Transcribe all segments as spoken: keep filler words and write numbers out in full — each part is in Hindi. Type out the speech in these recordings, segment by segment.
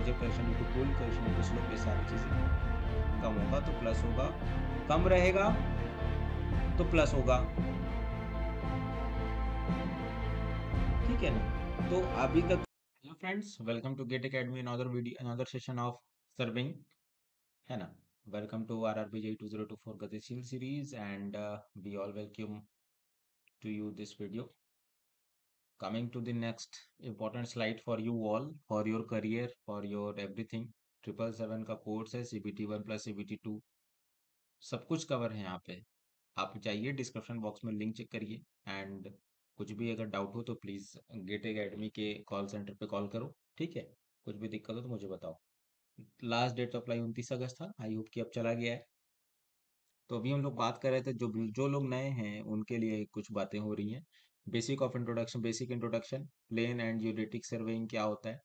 Project question to cool question to slope, ये सारी चीजें। कम होगा तो प्लस होगा, कम रहेगा तो प्लस होगा, ठीक है ना। तो अभी तक hello friends, welcome to gate Academy, another video another session of surveying, है ना। Welcome to RRB JE two thousand twenty four गतिशील series and we all welcome to you this video. Coming to the next important slide for you all, for your career, for your everything, triple seven का कोर्स है, C B T one plus C B T two सब कुछ कवर है यहाँ पे। आप चाहिए डिस्क्रिप्शन बॉक्स में लिंक चेक करिए, एंड कुछ भी अगर डाउट हो तो प्लीज गेट एकेडमी के कॉल सेंटर पे कॉल करो, ठीक है। कुछ भी दिक्कत हो तो मुझे बताओ। लास्ट डेट ऑफ अप्लाई उनतीस अगस्त था, आई होप कि अब चला गया है। तो अभी हम लोग बात कर रहे थे, जो जो लोग नए हैं उनके लिए कुछ बातें हो रही हैं। Basic of introduction, basic introduction, plane and geodetic surveying क्या होता है,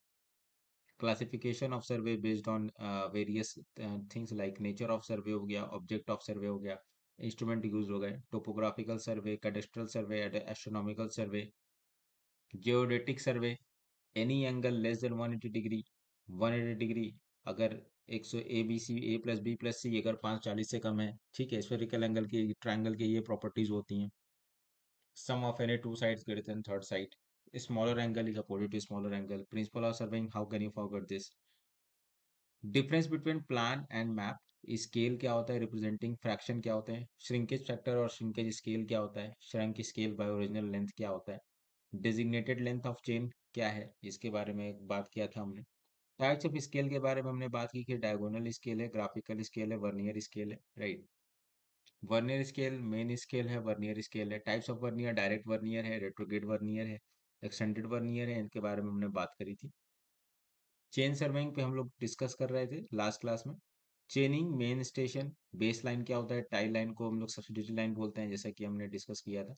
classification of survey based on various things like nature of survey हो गया, ऑब्जेक्ट ऑफ सर्वे हो गया, इंस्ट्रूमेंट यूज हो गए, topographical survey, cadastral survey, astronomical survey, geodetic survey, any angle less than one eighty degree, one eighty degree अगर एक सौ A B C A plus B plus C अगर पाँच चालीस से कम है, ठीक है। स्फेरिकल एंगल की, ट्राइंगल की ये प्रॉपर्टीज होती हैं। Sum of any two sides greater than third side, smaller angle is opposite to smaller angle, principle of surveying, how can you forget this, difference between plan and map, scale क्या होता है, रिप्रेजेंटिंग फ्रैक्शन क्या होते हैं, श्रिंकेज फैक्टर और श्रिंकेज स्केल क्या होता है, shrunk scale by original length क्या होता है, डिजिग्नेटेड लेंथ ऑफ चेन क्या है, इसके बारे में बात किया था हमने। टाइप्स ऑफ स्केल के बारे में हमने बात की कि डायगोनल स्केल है, ग्राफिकल स्केल है, वर्नियर स्केल है, right. Vernier scale main scale है, वर्नियर स्केल है। Types of vernier, direct vernier है, रेट्रोग्रेड वर्नियर है, एक्सटेंडेड वर्नियर है, इनके बारे में हमने बात करी थी। चेन सर्वेइंग पे हम लोग डिस्कस कर रहे थे लास्ट क्लास में। Chaining, main station, base line क्या होता है, टाई लाइन को हम लोग सब्सिट्यूट लाइन बोलते हैं, जैसा कि हमने डिस्कस किया था।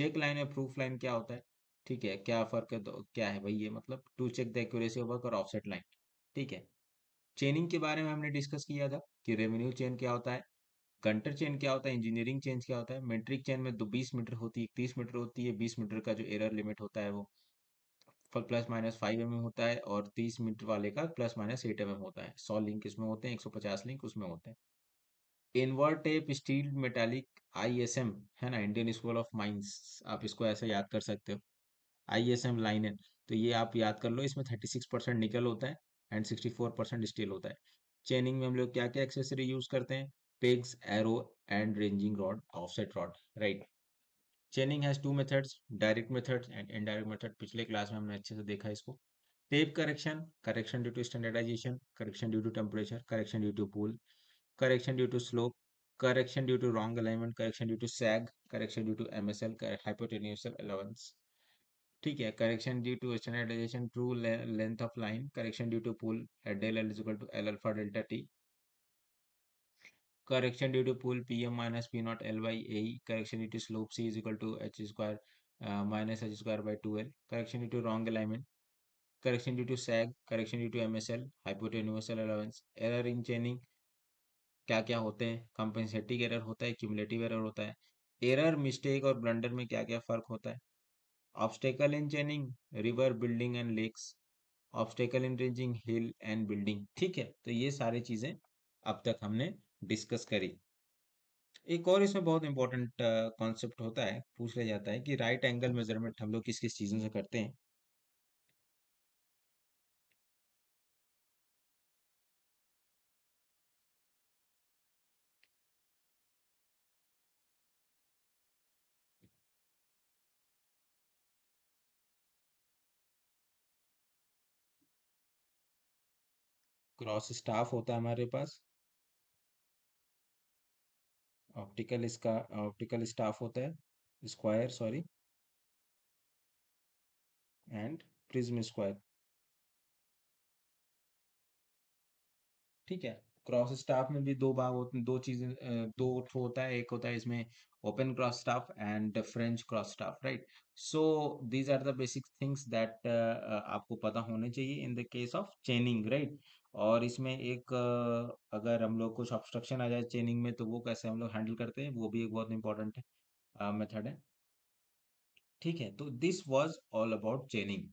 चेक लाइन या प्रूफ लाइन क्या होता है, ठीक है, क्या फर्क है, तो क्या है भाई ये, मतलब to check the accuracy of work और ऑफसेट लाइन, ठीक है। चेनिंग के बारे में हमने डिस्कस किया था कि रेवेन्यू चेन क्या होता है, गंटर चेन क्या होता है, इंजीनियरिंग चेन क्या होता है। मेट्रिक चेन में दो बीस मीटर होती है, तीस मीटर होती है, बीस मीटर का जो एरर लिमिट होता है वो plus minus five M M होता है, और तीस मीटर वाले का plus minus eight M M होता है। सौ लिंक इसमें होते हैं, एक सौ पचास लिंक उसमें होते हैं। Invert tape, steel, metallic, I S M है ना, इंडियन स्कूल ऑफ माइंस, आप इसको ऐसे याद कर सकते हो, आई एस एम लाइन है, तो ये आप याद कर लो। इसमें थर्टी सिक्स परसेंट निकल होता है and sixty four percent steel होता है। चेनिंग में हम लोग क्या क्या एक्सेसरी यूज करते हैं, pegs, arrow and ranging rod, offset rod, right. Chaining has two methods, direct method and indirect method. पिछले क्लास में हमने अच्छे से देखा इसको। Tape correction, correction due to standardization, correction due to temperature, correction due to pull, correction due to slope, correction due to wrong alignment, correction due to sag, correction due to M S L, hypotenusal allowance, ठीक है। Correction due to standardization, true length of line, correction due to pull, del L is equal to L alpha delta T. Correction due to pull, P M minus P naught L by A E. Correction due to slope, C is equal to H square uh, minus H square by two L. Correction due to wrong alignment. Correction due to sag. Correction due to M S L, hypotenusal allowance. Error in chaining क्या क्या होते हैं, compensating error होता है, cumulative error होता है। Error, mistake और blunder में क्या क्या फर्क होता है। Obstacle in chaining, river, building and lakes. Obstacle in ranging, hill and building, ठीक है। तो ये सारी चीजें अब तक हमने डिस्कस करी। एक और इसमें बहुत इंपॉर्टेंट कॉन्सेप्ट होता है, पूछ लिया जाता है कि राइट एंगल मेजरमेंट हम लोग किस किस चीजों से करते हैं। क्रॉस स्टाफ होता है हमारे पास, ऑप्टिकल इसका ऑप्टिकल स्टाफ होता है, square sorry, and prism square, ठीक है। क्रॉस स्टाफ में भी दो भाग होते हैं, दो चीजें दो होता है, एक होता है इसमें open cross staff and French cross staff, right. So these are the basic things that आपको पता होने चाहिए in the case of chaining, right. और इसमें एक अगर हम लोग कुछ ऑब्स्ट्रक्शन आ जाए चेनिंग में तो वो कैसे हम लोग हैंडल करते हैं, वो भी एक बहुत इंपॉर्टेंट मेथड है, ठीक है। तो this was all about chaining,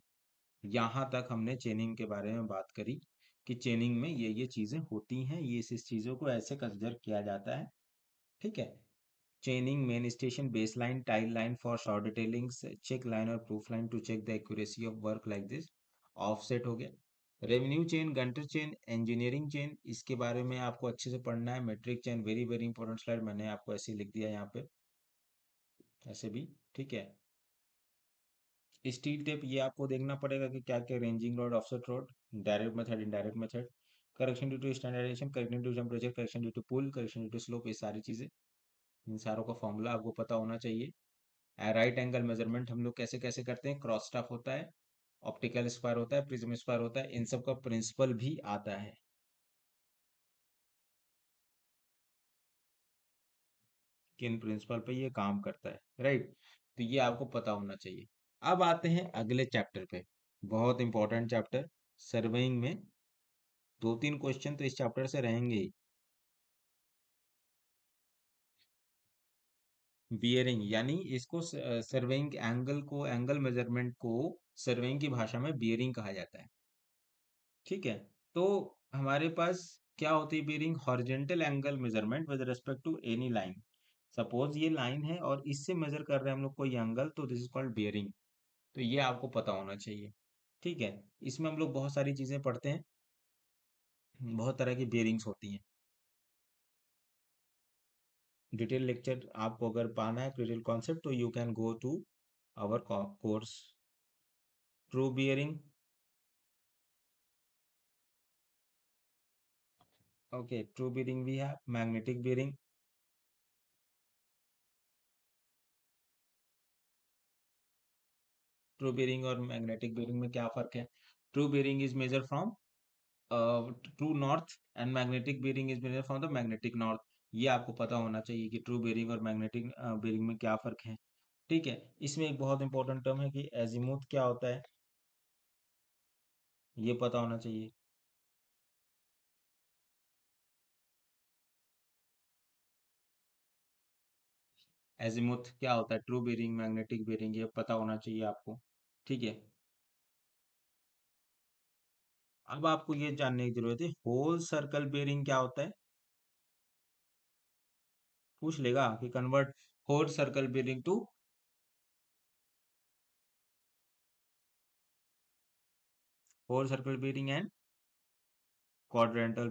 यहाँ तक हमने चेनिंग के बारे में बात करी। कि चेनिंग में ये ये चीजें होती हैं, ये इस चीजों को ऐसे कंसिडर किया जाता है। ठीक है, chaining, main station, base line, tie line for short detailing, check line और proof line to check the accuracy of work like this, offset हो गया। Revenue chain, Gunter chain, engineering chain, इसके बारे में आपको अच्छे से पढ़ना है। Metric chain very very important slide, मैंने आपको ऐसे लिख दिया यहाँ पे, ऐसे भी। ठीक है, स्टील टेप, ये आपको देखना पड़ेगा कि क्या क्या, ranging rod, offset rod, direct method, indirect method, correction due to standardisation, correction due to temperature, correction due to pull, correction due to slope, ये सारी चीजें, इन सारों का फॉर्मूला आपको पता होना चाहिए। राइट एंगल मेजरमेंट हम लोग कैसे कैसे करते हैं, क्रॉस स्टाफ होता है, ऑप्टिकल स्क्वायर होता है, प्रिज्म स्क्वायर होता है, इन सब का प्रिंसिपल भी आता है। किन प्रिंसिपल पे ये काम करता है, राइट, तो ये आपको पता होना चाहिए। अब आते हैं अगले चैप्टर पे, बहुत इंपॉर्टेंट चैप्टर सर्वेइंग में। दो तीन क्वेश्चन तो इस चैप्टर से रहेंगे ही। बियरिंग, यानी इसको सर्वेइंग एंगल को, एंगल मेजरमेंट को सर्वेइंग की भाषा में बियरिंग कहा जाता है। ठीक है, तो हमारे पास क्या होती है bearing? Horizontal angle measurement with respect to any line. Suppose ये लाइन है और इससे मेजर कर रहे हैं हम लोग कोई एंगल, तो दिस इज कॉल्ड बियरिंग। तो ये आपको पता होना चाहिए। ठीक है, इसमें हम लोग बहुत सारी चीजें पढ़ते हैं, बहुत तरह की बियरिंग्स होती हैं। डिटेल लेक्चर आपको अगर पाना है डिटेल कॉन्सेप्ट, तो you can go to our course. True bearing, okay, true bearing भी है, मैग्नेटिक बियरिंग, ट्रू बियरिंग और मैग्नेटिक बियरिंग में क्या फर्क है? True bearing is measure from true north and magnetic bearing is measure from the magnetic north. ये आपको पता होना चाहिए कि ट्रू बेरिंग और मैग्नेटिक बेरिंग में क्या फर्क है। ठीक है, इसमें एक बहुत इंपॉर्टेंट टर्म है कि एजीमूथ क्या होता है, ये पता होना चाहिए। एजीमूथ क्या होता है, ट्रू बेरिंग, मैग्नेटिक बेरिंग, ये पता होना चाहिए आपको। ठीक है, अब आपको ये जानने की जरूरत है होल सर्कल बेरिंग क्या होता है। पूछ लेगा कि convert whole circle bearing to whole circle bearing and quadrantal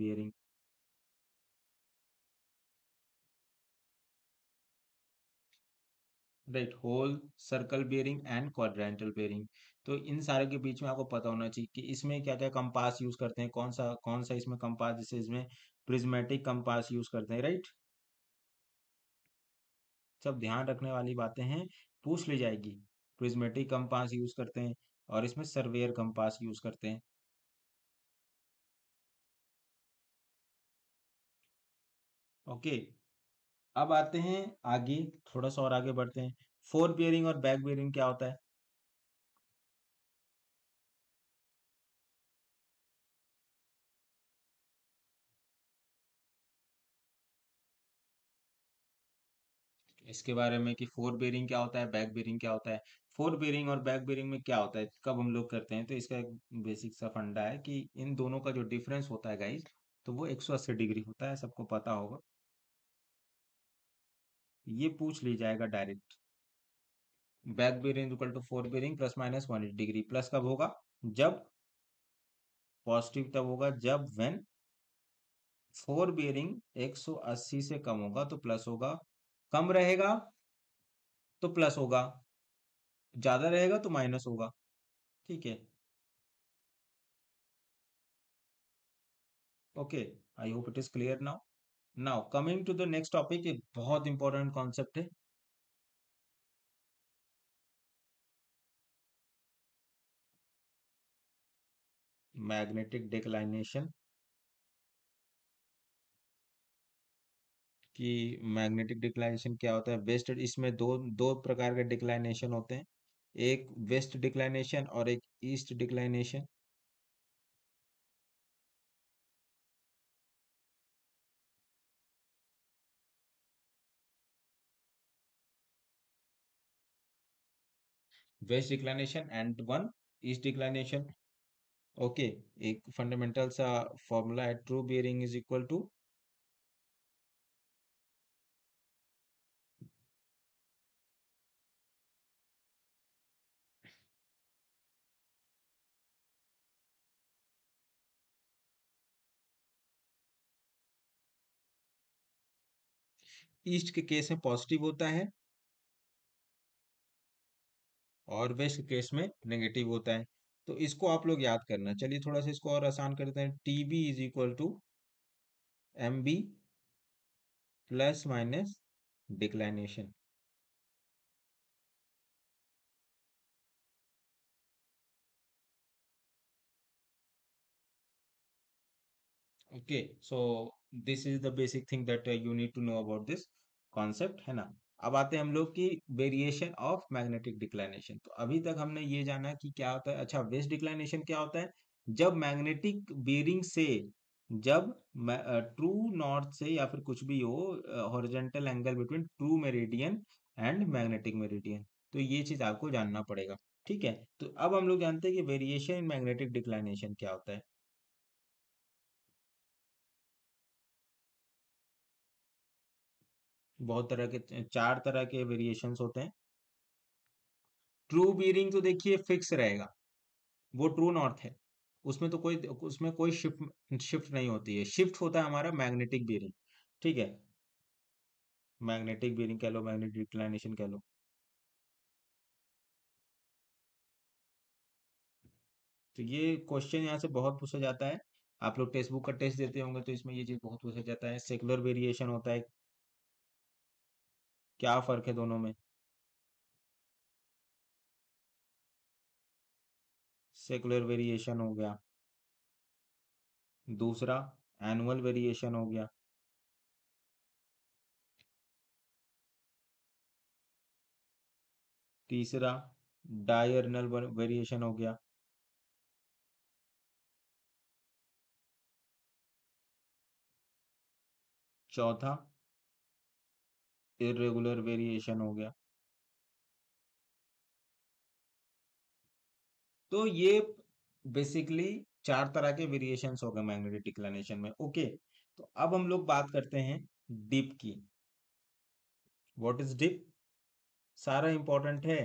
bearing. Right, whole circle bearing and quadrantal bearing, तो इन सारे के बीच में आपको पता होना चाहिए कि इसमें क्या क्या कंपास यूज करते हैं, कौन सा कौन सा इसमें कंपास, जैसे इसमें प्रिज्मेटिक कंपास यूज करते हैं। राइट, सब ध्यान रखने वाली बातें हैं, पूछ ली जाएगी। प्रिज्मेटिक कंपास यूज करते हैं और इसमें सर्वेयर कंपास यूज करते हैं। ओके, अब आते हैं आगे, थोड़ा सा और आगे बढ़ते हैं। फोर बियरिंग और बैक बियरिंग क्या होता है? इसके बारे में कि फोर बेरिंग क्या होता है, बैक बेरिंग क्या होता है। फोर बेरिंग और बैक बेरिंग में क्या होता है, कब हम लोग करते हैं, तो इसका एक बेसिक सा फंडा है कि इन दोनों का जो डिफरेंस होता है गाइस, तो वो एक सौ अस्सी डिग्री होता है, सबको पता होगा। ये पूछ ली जाएगा direct, back bearing equal to fore bearing plus minus one eighty degree. Plus कब होगा, जब पॉजिटिव तब होगा जब वेन फोर बेरिंग एक सौ अस्सी से कम होगा तो प्लस होगा, कम रहेगा तो प्लस होगा, ज्यादा रहेगा तो माइनस होगा। ठीक है, okay, I hope it is clear now. Now coming to the next topic, एक बहुत इंपॉर्टेंट कॉन्सेप्ट है, मैग्नेटिक डिक्लाइनेशन, कि मैग्नेटिक डिक्लाइनेशन क्या होता है। वेस्ट, इसमें दो दो प्रकार के डिक्लाइनेशन होते हैं, एक वेस्ट डिक्लाइनेशन और एक east declination. West declination and one east declination. Okay, एक फंडामेंटल सा फॉर्मूला है, true bearing is equal to east के केस में पॉजिटिव होता है और वेस्ट के केस में नेगेटिव होता है। तो इसको आप लोग याद करना। चलिए थोड़ा सा इसको और आसान करते हैं। T B is equal to M B plus minus declination. Okay, so this is the basic thing that you need to know about this concept, है ना। अब आते हैं हम लोग की वेरिएशन ऑफ मैग्नेटिक डिक्लाइनेशन। तो अभी तक हमने ये जाना कि क्या होता है। अच्छा, वेस्ट डिक्लाइनेशन क्या होता है? जब मैग्नेटिक बेरिंग से, जब ट्रू नॉर्थ से या फिर कुछ भी हो, horizontal angle between true meridian and magnetic meridian, तो ये चीज आपको जानना पड़ेगा, ठीक है। तो अब हम लोग जानते हैं कि वेरिएशन इन मैग्नेटिक डिक्लाइनेशन क्या होता है। बहुत तरह के, चार तरह के वेरिएशंस होते हैं। ट्रू बीयरिंग तो देखिए फिक्स रहेगा, वो ट्रू नॉर्थ है, उसमें तो कोई उसमें कोई शिफ्ट शिफ्ट नहीं होती है। शिफ्ट होता है हमारा मैग्नेटिक बीयरिंग, ठीक है, मैग्नेटिक बीयरिंग कह लो, मैग्नेटिक डिक्लाइनेशन कह लो। तो ये क्वेश्चन यहाँ से बहुत पूछा जाता है। आप लोग टेक्स्ट बुक का टेस्ट देते होंगे तो इसमें ये चीज बहुत पूछा जाता है। सेकुलर वेरिएशन होता है, क्या फर्क है दोनों में? सेकुलर वेरिएशन हो गया, दूसरा एनुअल वेरिएशन हो गया। तीसरा डायर्नल वेरिएशन हो गया। चौथा इर्रेगुलर वेरिएशन हो गया। तो ये बेसिकली चार तरह के वेरिएशंस हो गए मैग्नेटिक डिक्लाइनेशन में। ओके, तो अब हम लोग बात करते हैं डिप की। What is dip? सारा इंपॉर्टेंट है,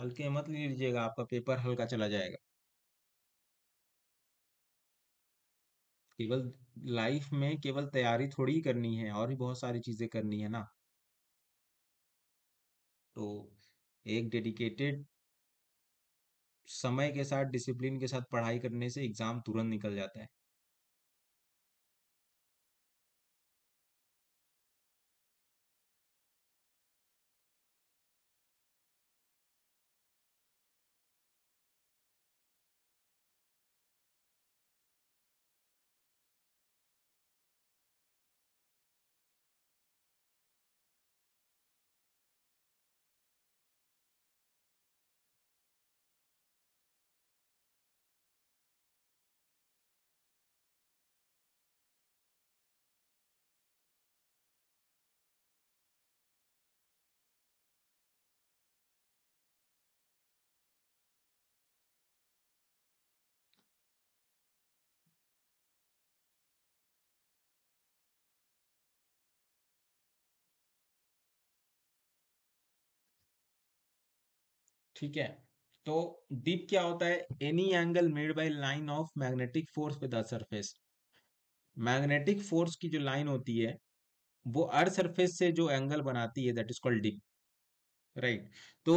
हल्के मत लीजिएगा, आपका पेपर हल्का चला जाएगा। केवल लाइफ में केवल तैयारी थोड़ी ही करनी है, और भी बहुत सारी चीजें करनी है ना। तो एक डेडिकेटेड समय के साथ, डिसिप्लिन के साथ पढ़ाई करने से एग्जाम तुरंत निकल जाता है। ठीक है, तो डिप क्या होता है? Any angle made by line of magnetic force with earth surface. Magnetic force की जो लाइन होती है वो अर्थ सरफेस से जो एंगल बनाती है, that is called dip, right. तो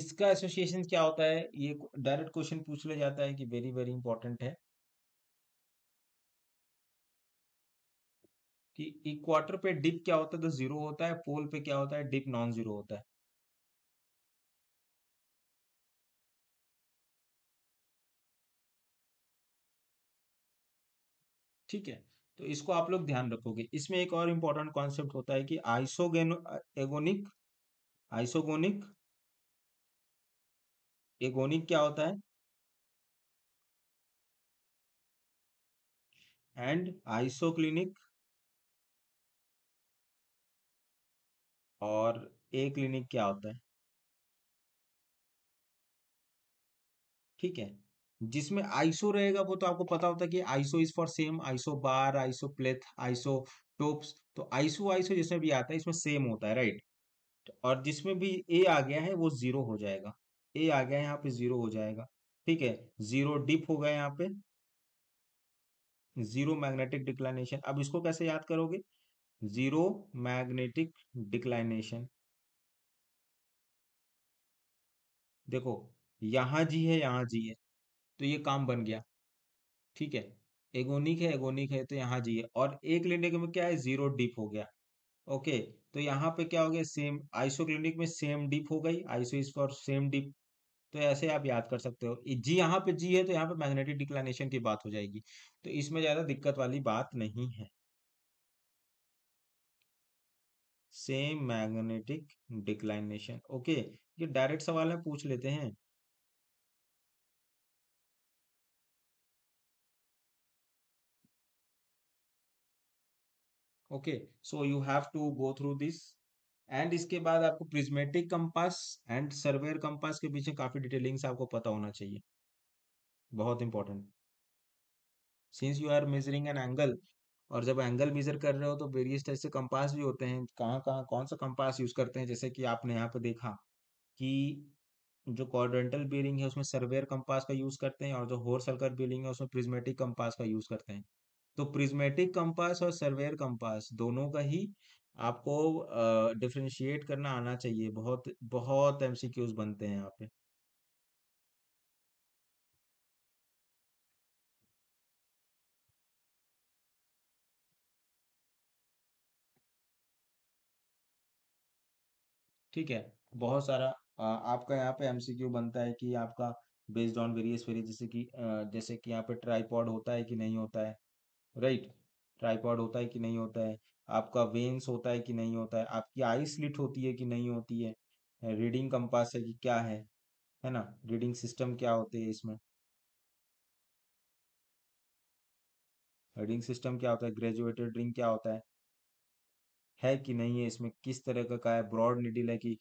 इसका एसोसिएशन क्या होता है? ये डायरेक्ट क्वेश्चन पूछ लिया जाता है कि वेरी वेरी इंपॉर्टेंट है कि इक्वाटर पे डिप क्या होता है? तो जीरो होता है। पोल पे क्या होता है? डिप नॉन जीरो होता है। ठीक है, तो इसको आप लोग ध्यान रखोगे। इसमें एक और इम्पोर्टेंट कॉन्सेप्ट होता है कि आइसोगेनो एगोनिक आइसोगोनिक एगोनिक क्या होता है? एंड आइसोक्लिनिक और ए क्लिनिक क्या होता है? ठीक है, जिसमें आईसो रहेगा वो तो आपको पता होता है कि iso is for same, isobar, isopleth, isotopes, तो आईसो आईसो जिसमें भी आता है इसमें सेम होता है, राइट। और जिसमें भी ए आ गया है वो जीरो हो जाएगा, ए आ गया है यहाँ पे जीरो हो जाएगा, ठीक है। जीरो डिप हो गया यहाँ पे, जीरो मैग्नेटिक डिक्लाइनेशन। अब इसको कैसे याद करोगे, जीरो मैग्नेटिक डिक्लाइनेशन, देखो यहां जी है यहां जी है तो ये काम बन गया, ठीक है। एगोनिक है एगोनिक है तो यहाँ जी है, और एक क्लिनिक में क्या है जीरो डिप हो गया, ओके। तो यहाँ पे क्या हो गया सेम, आइसो क्लिनिक में सेम डिप हो गई, iso is for same dip, तो ऐसे आप याद कर सकते हो। जी यहाँ पे जी है तो यहाँ पे मैग्नेटिक डिक्लाइनेशन की बात हो जाएगी, तो इसमें ज्यादा दिक्कत वाली बात नहीं है। Same magnetic declination, okay. ये डायरेक्ट सवाल है, पूछ लेते हैं। Okay, so you have to go through this. And इसके बाद आपको prismatic compass and surveyor compass के पीछे काफी डिटेलिंग्स आपको पता होना चाहिए, बहुत important. Since you are measuring an angle, और जब एंगल मेजर कर रहे हो तो वेरियस टाइप से कंपास भी होते हैं, कहाँ कहाँ कौन सा कंपास यूज करते हैं, जैसे कि आपने यहाँ पे देखा कि जो क्वाड्रेंटल बीयरिंग है उसमें सर्वेयर कंपास का यूज करते हैं, और जो होर सर्कल बीयरिंग है उसमें प्रिज्मेटिक कंपास का यूज करते हैं। तो प्रिज्मेटिक कंपास और सर्वेयर कंपास दोनों का ही आपको डिफरेंशिएट करना आना चाहिए, बहुत बहुत एमसीक्यूज बनते हैं यहाँ पे। ठीक है, बहुत सारा आ, आपका यहाँ पे एमसीक्यू बनता है कि आपका बेस्ड ऑन वेरियस वेरियस, जैसे कि आ, जैसे कि यहाँ पे ट्राइपॉड होता है कि नहीं होता है, राइट। ट्राइपॉड होता है कि नहीं होता है, आपका वेन्स होता है कि नहीं होता है, आपकी आई स्लिट होती है कि नहीं होती है, रीडिंग कंपास है कि क्या है, है ना, रीडिंग सिस्टम क्या होते हैं इसमें, रीडिंग सिस्टम क्या होता है, ग्रेजुएटेड रिंग क्या होता है है कि नहीं है, इसमें किस तरह का का है, ब्रॉड निडिल है कि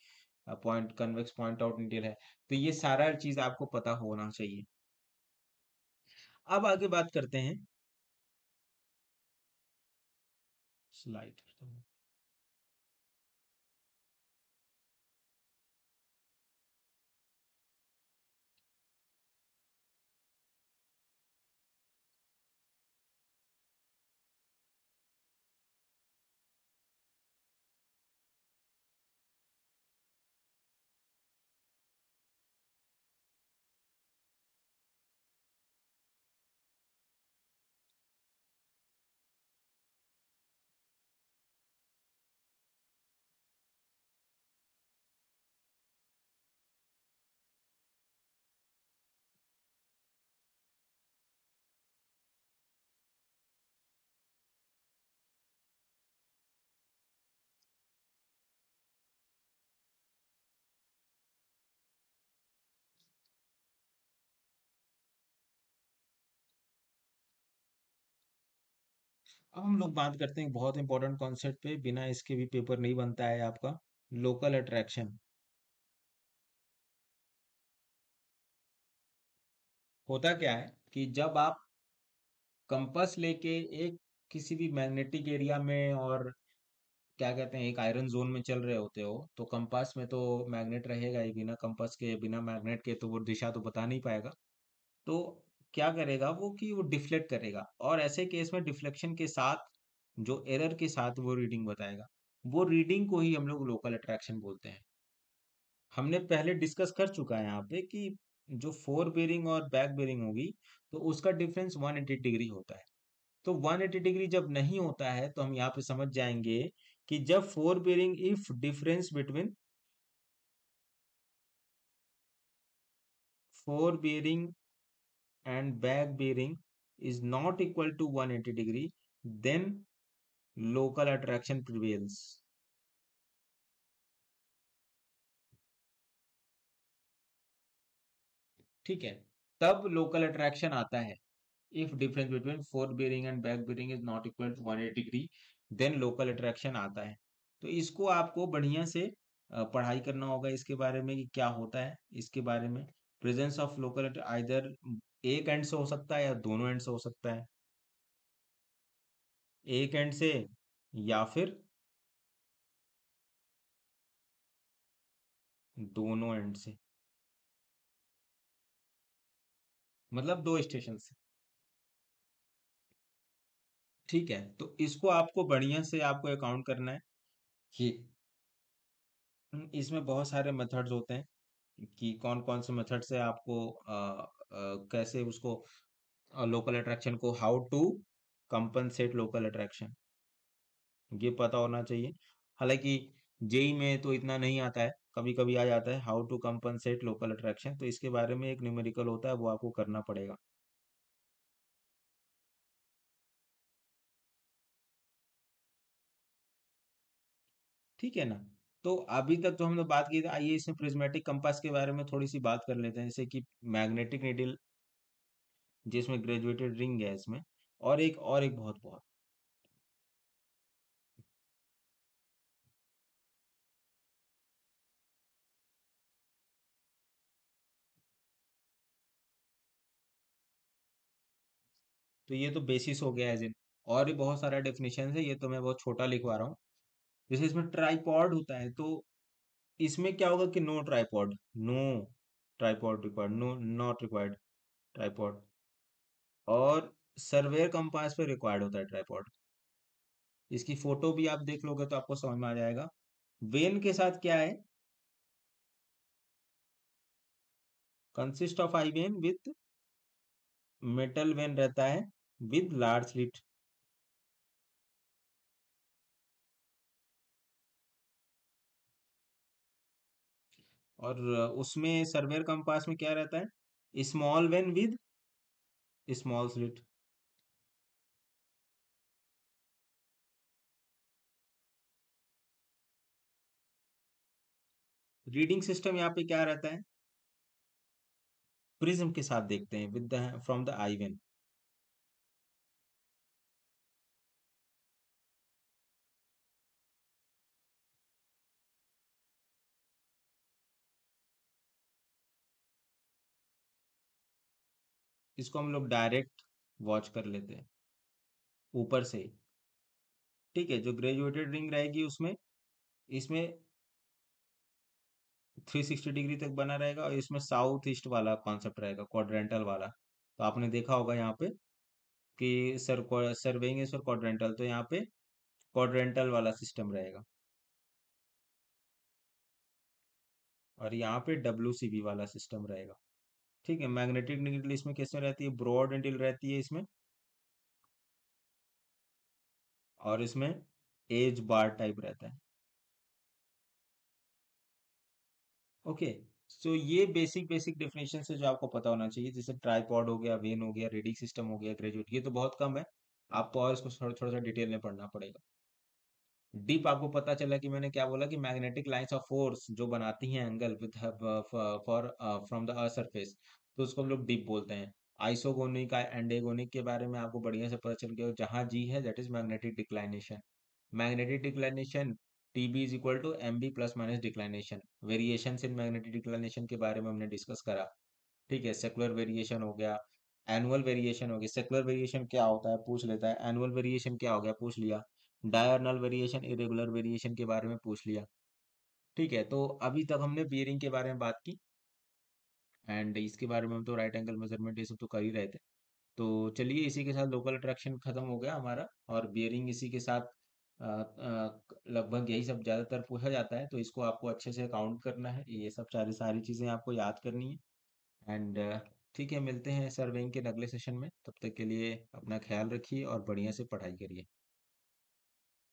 point convex point out needle है, तो ये सारा चीज आपको पता होना चाहिए। अब आगे बात करते हैं स्लाइड। अब हम लोग बात करते हैं बहुत इंपॉर्टेंट कॉन्सेप्ट पे, बिना इसके भी पेपर नहीं बनता है आपका, लोकल अट्रैक्शन। होता क्या है कि जब आप कंपास लेके एक किसी भी मैग्नेटिक एरिया में और क्या कहते हैं एक आयरन जोन में चल रहे होते हो, तो कंपास में तो मैग्नेट रहेगा ही, बिना कंपास के बिना मैग्नेट के तो वो दिशा तो बता नहीं पाएगा। तो क्या करेगा वो कि वो डिफ्लेक्ट करेगा, और ऐसे केस में डिफ्लेक्शन के साथ जो एरर के साथ वो रीडिंग बताएगा, वो रीडिंग को ही हम लोग लोकल अट्रैक्शन बोलते हैं। हमने पहले डिस्कस कर चुका है यहाँ पे कि जो फोर बेरिंग और बैक बेरिंग होगी तो उसका डिफरेंस एक सौ अस्सी डिग्री होता है। तो एक सौ अस्सी डिग्री जब नहीं होता है तो हम यहाँ पे समझ जाएंगे कि जब fore bearing if difference between fore bearing and back bearing is not equal to one hundred eighty degree, then local attraction prevails. ठीक है, तब local attraction आता है। If difference between forward bearing and back bearing is not equal to one hundred eighty degree, then local attraction आता है। तो इसको आपको बढ़िया से पढ़ाई करना होगा इसके बारे में कि क्या होता है इसके बारे में, presence of local at either एक एंड से हो सकता है या दोनों एंड से हो सकता है, एक एंड से या फिर दोनों एंड से, मतलब दो स्टेशन से। ठीक है, तो इसको आपको बढ़िया से आपको अकाउंट करना है कि इसमें बहुत सारे मेथड्स होते हैं कि कौन कौन से मेथड से आपको आ, आ, कैसे उसको लोकल अट्रैक्शन को, how to compensate local attraction, ये पता होना चाहिए। हालांकि जेई में तो इतना नहीं आता है, कभी कभी आ जाता है how to compensate local attraction, तो इसके बारे में एक न्यूमेरिकल होता है, वो आपको करना पड़ेगा। ठीक है ना, तो अभी तक तो हमने बात की थी। आइए इसमें प्रिज्मेटिक कंपास के बारे में थोड़ी सी बात कर लेते हैं, जैसे कि मैग्नेटिक नीडल जिसमें ग्रेजुएटेड रिंग है इसमें, और एक और एक बहुत बहुत तो ये तो बेसिस हो गया एज इन, और भी बहुत सारा डेफिनेशन है, ये तो मैं बहुत छोटा लिखवा रहा हूँ। जैसे इसमें ट्राइपॉड होता है, तो इसमें क्या होगा कि no tripod, no tripod required, no not required tripod, और सर्वेयर कंपास पे रिक्वायर्ड होता है ट्राइपॉड। इसकी फोटो भी आप देख लोगे तो आपको समझ में आ जाएगा। वेन के साथ क्या है, consist of eye vane with metal vane रहता है विद लार्ज स्लिट। और उसमें सर्वेयर कंपास में क्या रहता है, small vane with small slit. Reading system यहाँ पे क्या रहता है, प्रिज्म के साथ देखते हैं with the from the eye vane. इसको हम लोग डायरेक्ट वॉच कर लेते हैं ऊपर से। ठीक है, जो ग्रेजुएटेड रिंग रहेगी उसमें, इसमें तीन सौ साठ डिग्री तक बना रहेगा, और इसमें साउथ ईस्ट वाला कॉन्सेप्ट रहेगा, क्वाड्रेंटल वाला। तो आपने देखा होगा यहाँ पे कि sir surveying is for quadrantal, तो यहाँ पे क्वाड्रेंटल वाला सिस्टम रहेगा, और यहाँ पे डब्ल्यू सी बी वाला सिस्टम रहेगा। ठीक है, मैग्नेटिक नीडल इसमें कैसे रहती है, ब्रॉड नीडल रहती है इसमें, और इसमें एज बार टाइप रहता है। ओके, सो ये बेसिक बेसिक डेफिनेशन है जो आपको पता होना चाहिए, जैसे ट्राइपॉड हो गया, वेन हो गया, रीडिंग सिस्टम हो गया, ग्रेजुएट, ये तो बहुत कम है, आपको और इसको थोड़ा थोड़ा सा डिटेल में पढ़ना पड़ेगा। डीप आपको पता चला कि मैंने क्या बोला कि मैग्नेटिक लाइंस ऑफ फोर्स जो बनाती हैं angle with for from the earth surface, तो उसको हम लोग डीप बोलते हैं। आइसोगोनिक एंडेगोनिक के बारे में आपको बढ़िया से पता चल गया, जहाँ जी है that is magnetic declination, magnetic declination T B is equal to M B plus minus declination. Variation in magnetic declination के बारे में हमने डिस्कस करा। ठीक है, सेकुलर वेरिएशन हो गया, एनुअल वेरिएशन हो गया। सेकुलर वेरिएशन क्या होता है पूछ लेता है, एनुअल वेरिएशन क्या हो गया पूछ लिया, डायर्नल वेरिएशन, इरेगुलर वेरिएशन के बारे में पूछ लिया। ठीक है, तो अभी तक हमने बियरिंग के बारे में बात की, एंड इसके बारे में हम तो राइट एंगल मेजरमेंट ये सब तो कर ही रहे थे। तो चलिए इसी के साथ लोकल अट्रैक्शन खत्म हो गया हमारा, और बियरिंग इसी के साथ लगभग यही सब ज़्यादातर पूछा जाता है, तो इसको आपको अच्छे से अकाउंट करना है, ये सब सारी सारी चीज़ें आपको याद करनी है। एंड ठीक है, मिलते हैं सर्वेइंग के अगले सेशन में, तब तक के लिए अपना ख्याल रखिए और बढ़िया से पढ़ाई करिए।